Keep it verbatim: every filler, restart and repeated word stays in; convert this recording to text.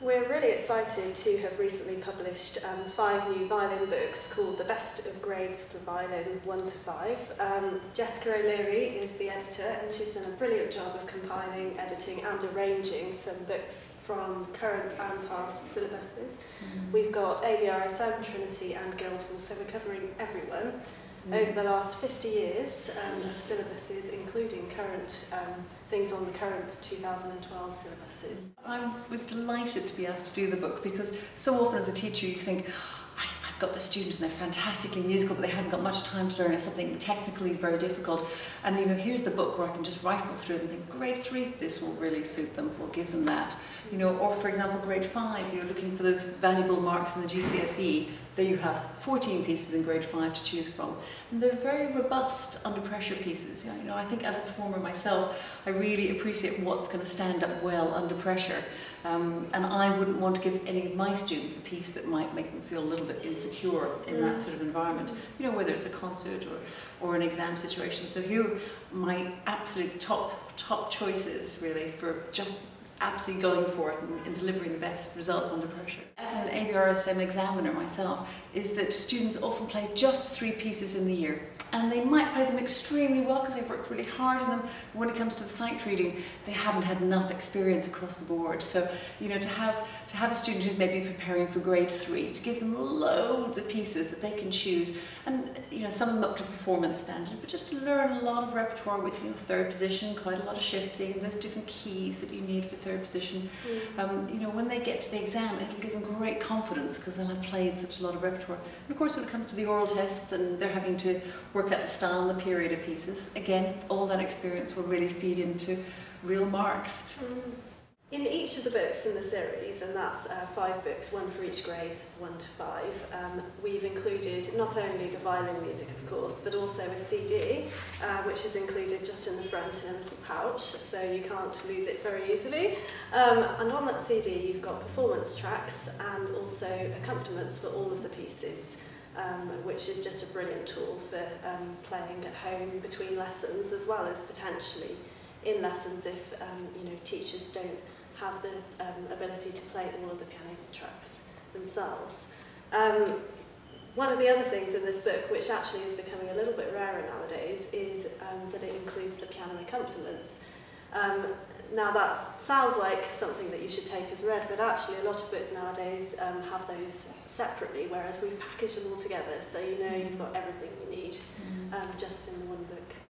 We're really excited to have recently published um, five new violin books called The Best of Grades for Violin one to five. Um, Jessica O'Leary is the editor, and she's done a brilliant job of compiling, editing and arranging some books from current and past syllabuses. Mm-hmm. We've got A B R S M, Trinity and Guildhall, so we're covering everyone. Mm-hmm. Over the last fifty years um, of syllabuses, including current um, things on the current two thousand twelve syllabuses. I was delighted to be asked to do the book, because so often as a teacher you think, I've got the student and they're fantastically musical but they haven't got much time to learn something technically very difficult, and you know, here's the book where I can just rifle through it and think, grade three, this will really suit them, we'll give them that. You know, or for example grade five, you're looking for those valuable marks in the G C S E, there you have fourteen pieces in grade five to choose from. And they're very robust under pressure pieces. You know, I think as a performer myself, I really appreciate what's going to stand up well under pressure. Um, and I wouldn't want to give any of my students a piece that might make them feel a little bit insecure in that sort of environment, you know, whether it's a concert or, or an exam situation. So here are my absolute top, top choices, really, for just absolutely going for it and, and delivering the best results under pressure. As an A B R S M examiner myself, is that students often play just three pieces in the year, and they might play them extremely well because they've worked really hard on them. When it comes to the sight reading, they haven't had enough experience across the board. So, you know, to have to have a student who's maybe preparing for grade three, to give them loads of pieces that they can choose, and you know, some of them up to performance standard, but just to learn a lot of repertoire with, you know, third position, quite a lot of shifting, those different keys that you need for third position. Mm. Um, you know, when they get to the exam, it'll give them great confidence because they'll have played such a lot of repertoire. And of course, when it comes to the oral tests and they're having to work out the style and the period of pieces, again, all that experience will really feed into real marks. Mm. In each of the books in the series, and that's uh, five books, one for each grade, one to five, um, we've included not only the violin music, of course, but also a C D, uh, which is included just in the front in a little pouch, so you can't lose it very easily. Um, and on that C D, you've got performance tracks and also accompaniments for all of the pieces, um, which is just a brilliant tool for um, playing at home between lessons, as well as potentially in lessons if um, you know, teachers don't have the um, ability to play all of the piano tracks themselves. Um, one of the other things in this book, which actually is becoming a little bit rarer nowadays, is um, that it includes the piano accompaniments. Um, now that sounds like something that you should take as read, but actually a lot of books nowadays um, have those separately, whereas we've packaged them all together, so you know you've got everything you need um, just in the one book.